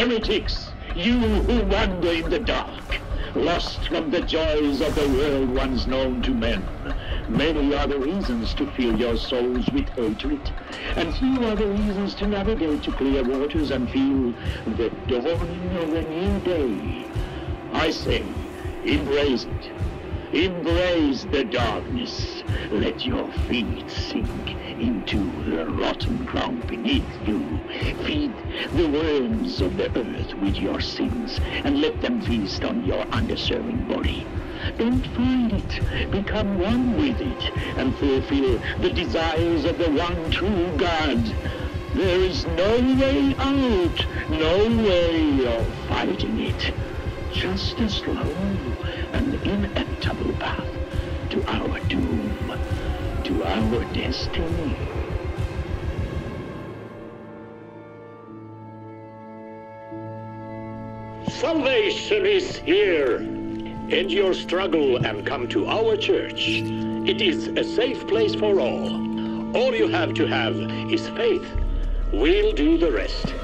heretics, you who wander in the dark, lost from the joys of the world once known to men. Many are the reasons to fill your souls with hatred, and few are the reasons to navigate to clear waters and feel the dawning of a new day. I say, embrace it. Embrace the darkness. Let your feet sink into the rotten ground beneath you. Feed the worms of the earth with your sins, and let them feast on your undeserving body. Don't find it. Become one with it, and fulfill the desires of the one true God. There is no way out, no way of fighting it. Just a slow and inevitable path to our doom, to our destiny. Salvation is here. End your struggle and come to our church. It is a safe place for all. All you have to have is faith. We'll do the rest.